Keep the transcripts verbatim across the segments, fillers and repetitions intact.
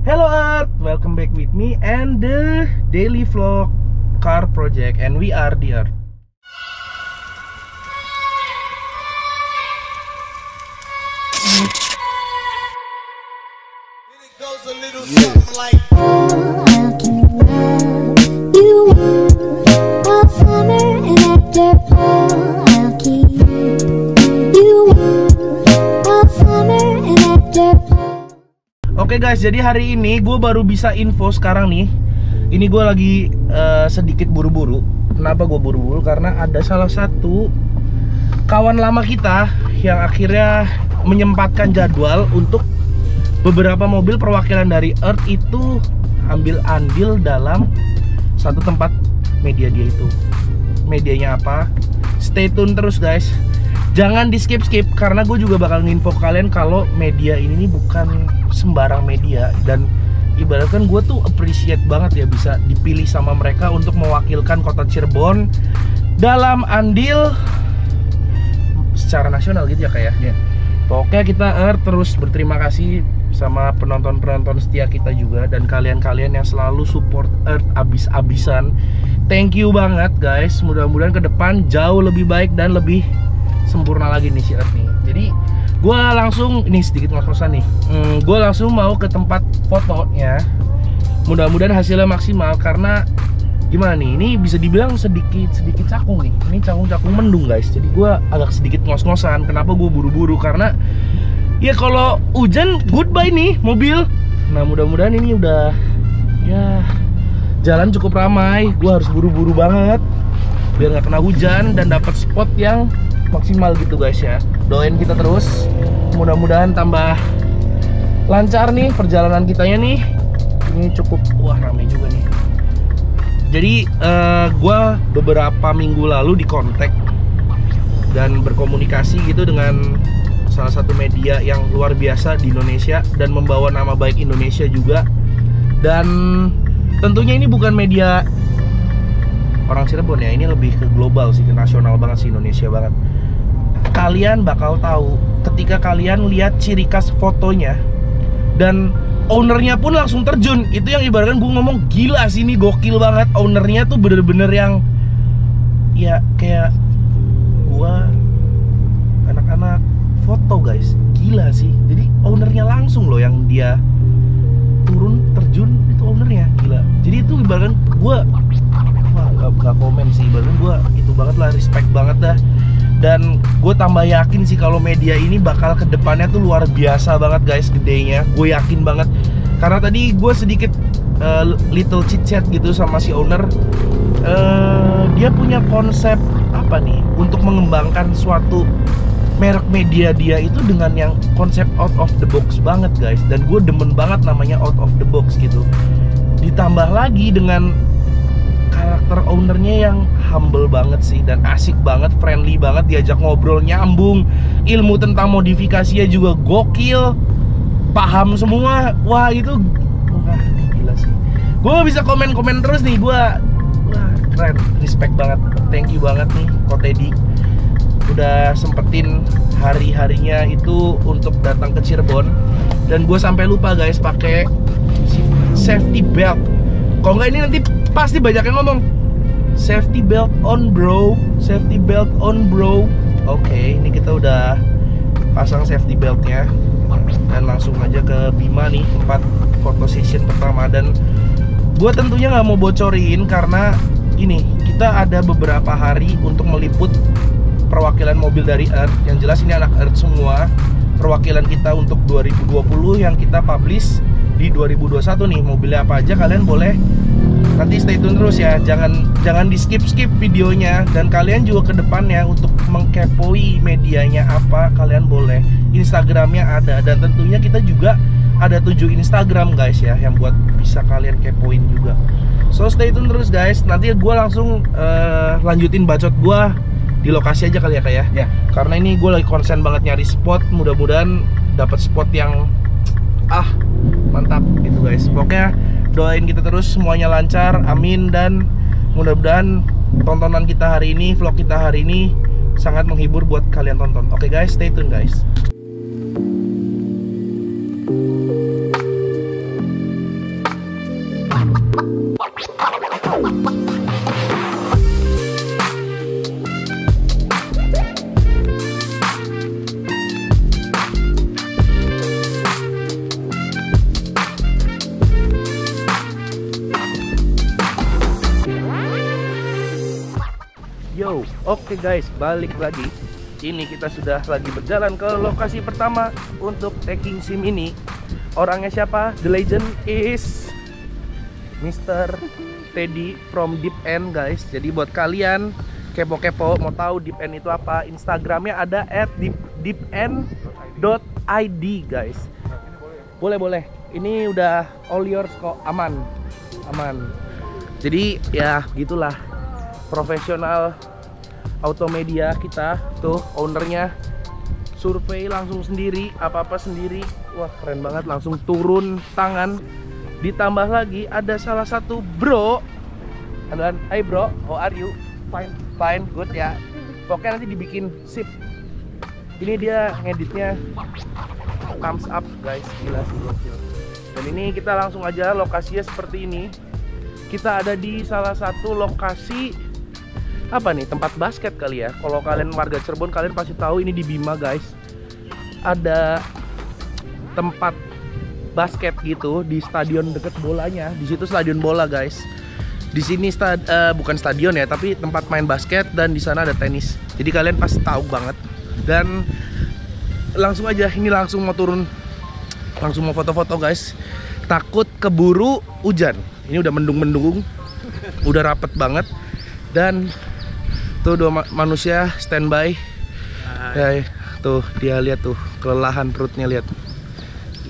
Hello Art, welcome back with me and the daily vlog car project, and we are the Earth. Oke okay guys, jadi hari ini gue baru bisa info sekarang nih. Ini gue lagi uh, sedikit buru-buru. Kenapa gue buru-buru? Karena ada salah satu kawan lama kita yang akhirnya menyempatkan jadwal untuk beberapa mobil perwakilan dari Earth itu ambil andil dalam satu tempat media dia itu. Medianya apa? Stay tune terus guys. Jangan di skip-skip, karena gue juga bakal nginfo ke kalian kalau media ini bukan sembarang media. Dan ibaratkan gue tuh appreciate banget ya bisa dipilih sama mereka untuk mewakilkan kota Cirebon dalam andil secara nasional gitu ya kayaknya. Pokoknya kita er, terus berterima kasih sama penonton-penonton setia kita juga, dan kalian-kalian yang selalu support Earth abis-abisan. Thank you banget guys. Mudah-mudahan ke depan jauh lebih baik dan lebih sempurna lagi nih si Earth nih. Jadi gue langsung ini sedikit ngos-ngosan nih. Hmm, gue langsung mau ke tempat fotonya. Mudah-mudahan hasilnya maksimal, karena gimana nih, ini bisa dibilang sedikit sedikit cakung nih. Ini cakung-cakung mendung guys. Jadi gue agak sedikit ngos-ngosan. Kenapa gue buru-buru? Karena ya kalau hujan goodbye nih mobil. Nah mudah-mudahan ini udah ya jalan cukup ramai. Gue harus buru-buru banget biar nggak kena hujan dan dapat spot yang maksimal gitu guys ya. Doain kita terus, mudah-mudahan tambah lancar nih perjalanan kitanya nih. Ini cukup, wah rame juga nih. Jadi uh, gue beberapa minggu lalu di kontak dan berkomunikasi gitu dengan salah satu media yang luar biasa di Indonesia dan membawa nama baik Indonesia juga. Dan tentunya ini bukan media orang Cirebon ya, ini lebih ke global sih, ke nasional banget sih, Indonesia banget. Kalian bakal tahu ketika kalian lihat ciri khas fotonya dan ownernya pun langsung terjun. Itu yang ibaratkan gue ngomong gila sih, ini gokil banget. Ownernya tuh bener-bener yang ya kayak gua anak-anak foto guys, gila sih. Jadi ownernya langsung loh yang dia turun terjun, itu ownernya gila. Jadi itu ibaratkan gue Gak, gak komen sih, bahkan gue itu banget lah, respect banget dah. Dan gue tambah yakin sih kalau media ini bakal kedepannya tuh luar biasa banget guys, gedenya. Gue yakin banget, karena tadi gue sedikit uh, little chit chat gitu sama si owner. uh, Dia punya konsep apa nih untuk mengembangkan suatu merek media dia itu dengan yang konsep out of the box banget guys. Dan gue demen banget namanya out of the box gitu. Ditambah lagi dengan karakter ownernya yang humble banget sih, dan asik banget, friendly banget, diajak ngobrol nyambung, ilmu tentang modifikasinya juga gokil, paham semua. Wah itu wah, gila sih. Gue bisa komen-komen terus nih, gue wah keren, respect banget, thank you banget nih Ko Teddy udah sempetin hari-harinya itu untuk datang ke Cirebon. Dan gue sampai lupa guys pakai safety belt. Kalau nggak ini nanti pasti banyak yang ngomong safety belt on bro, safety belt on bro. Oke, okay, ini kita udah pasang safety beltnya dan langsung aja ke BIMA nih, tempat foto session pertama. Dan gue tentunya nggak mau bocorin karena ini kita ada beberapa hari untuk meliput perwakilan mobil dari Earth. Yang jelas ini anak Earth semua, perwakilan kita untuk dua ribu dua puluh yang kita publish di dua ribu dua puluh satu nih. Mobilnya apa aja kalian boleh nanti stay tune terus ya, jangan jangan di skip-skip videonya. Dan kalian juga ke depannya untuk mengkepoi medianya apa, kalian boleh, Instagramnya ada. Dan tentunya kita juga ada tujuh Instagram guys ya, yang buat bisa kalian kepoin juga. So stay tune terus guys, nanti gue langsung uh, lanjutin bacot gue di lokasi aja kali ya kayak ya. Karena ini gue lagi konsen banget nyari spot, mudah-mudahan dapat spot yang ah mantap gitu guys. Pokoknya doain kita terus semuanya lancar, amin. Dan mudah-mudahan tontonan kita hari ini, vlog kita hari ini sangat menghibur buat kalian tonton. Oke okay guys, stay tune guys. go. Oke guys, balik lagi. Ini kita sudah lagi berjalan ke lokasi pertama untuk taking SIM ini. Orangnya siapa? The legend is mister Teddy from Deep End guys. Jadi buat kalian kepo-kepo mau tahu Deep End itu apa, Instagramnya ada at deep end dot i d guys. Boleh-boleh. Ini udah all yours kok, aman. Aman. Jadi ya gitulah profesional automedia kita tuh, ownernya survei langsung sendiri, apa-apa sendiri. Wah keren banget, langsung turun tangan. Ditambah lagi ada salah satu bro, dan hai bro, how are you? Fine, fine, good ya. Pokoknya nanti dibikin sip. Ini dia ngeditnya thumbs up guys, gila sih gokil. Dan ini kita langsung aja lokasinya seperti ini. Kita ada di salah satu lokasi apa nih, tempat basket kali ya. Kalau kalian warga Cirebon, kalian pasti tahu ini di BIMA guys. Ada tempat basket gitu di stadion deket bolanya. Di situ stadion bola guys. Di sini stad, uh, bukan stadion ya, tapi tempat main basket, dan di sana ada tenis. Jadi kalian pasti tahu banget. Dan langsung aja, ini langsung mau turun, langsung mau foto-foto guys. Takut keburu hujan. Ini udah mendung-mendung, udah rapet banget. Dan tuh dua ma manusia standby. Hai. Tuh dia lihat tuh, kelelahan perutnya lihat.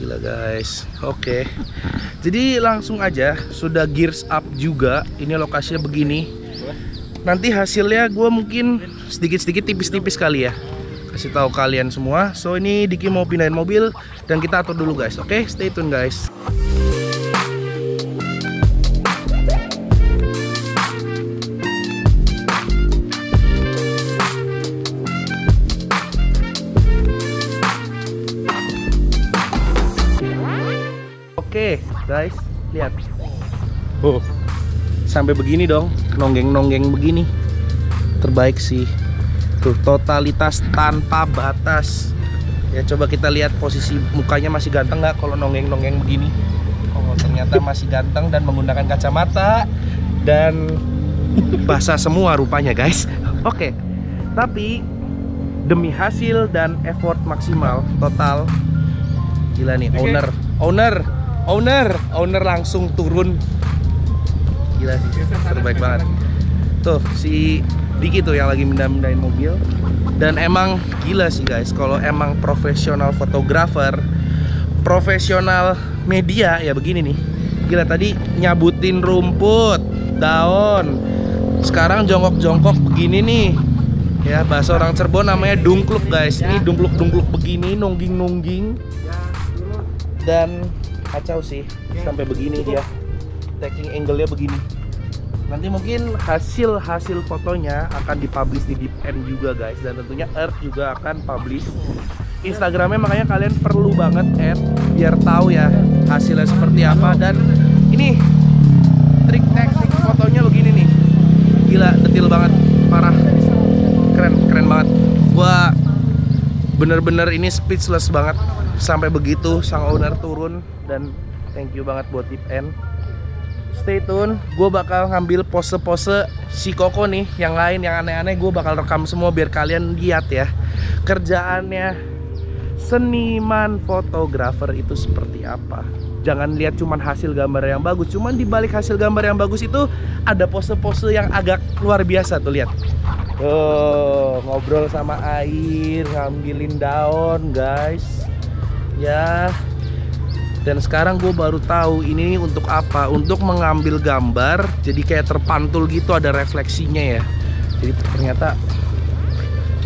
Gila guys. Oke. Okay. Jadi langsung aja, sudah gears up juga. Ini lokasinya begini. Nanti hasilnya gue mungkin sedikit-sedikit tipis-tipis kali ya. Kasih tahu kalian semua. So ini Diki mau pindahin mobil dan kita atur dulu guys. Oke, okay? Stay tune guys. Oke guys, lihat. Oh, sampai begini dong, nonggeng-nonggeng begini. Terbaik sih. Tuh, totalitas tanpa batas. Ya coba kita lihat posisi mukanya masih ganteng nggak kalau nonggeng-nonggeng begini. Oh, ternyata masih ganteng dan menggunakan kacamata dan basah semua rupanya guys. Oke, tapi demi hasil dan effort maksimal total. Gila nih, owner, owner. Owner, owner langsung turun. Gila sih, terbaik banget. Tuh, si Diki tuh yang lagi mindah-mindahin mobil. Dan emang gila sih guys, kalau emang profesional fotografer, profesional media, ya begini nih. Gila, tadi nyabutin rumput, daun. Sekarang jongkok-jongkok begini nih. Ya, bahasa orang Cirebon namanya dungkluk guys. Ini dungkluk-dungkluk begini, nungging-nungging. Dan kacau sih, sampai begini dia taking angle-nya begini. Nanti mungkin hasil-hasil fotonya akan dipublish di Deep End juga guys. Dan tentunya Earth juga akan publish Instagramnya, makanya kalian perlu banget add biar tahu ya hasilnya seperti apa. Dan ini trik teknik fotonya begini nih. Gila, detail banget, parah. Keren, keren banget. Gua bener-bener ini speechless banget. Sampai begitu sang owner turun, dan thank you banget buat Deep End. Stay tune, gue bakal ngambil pose-pose si Koko nih, yang lain yang aneh-aneh gue bakal rekam semua biar kalian lihat ya kerjaannya seniman fotografer itu seperti apa. Jangan lihat cuman hasil gambar yang bagus, cuman dibalik hasil gambar yang bagus itu ada pose-pose yang agak luar biasa tuh, lihat. Oh, ngobrol sama air, ngambilin daun guys. Ya, dan sekarang gue baru tahu ini untuk apa, untuk mengambil gambar jadi kayak terpantul gitu, ada refleksinya ya. Jadi ternyata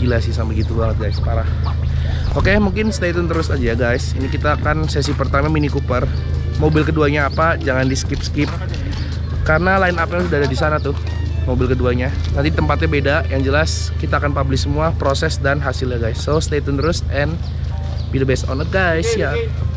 gila sih, sampai gitu banget guys, parah. Oke, mungkin stay tune terus aja guys. Ini kita akan sesi pertama Mini Cooper. Mobil keduanya apa, jangan di skip-skip karena line up-nya sudah ada di sana tuh, mobil keduanya. Nanti tempatnya beda, yang jelas kita akan publish semua proses dan hasilnya guys. So stay tune terus and be the best on it guys, ya. Yeah.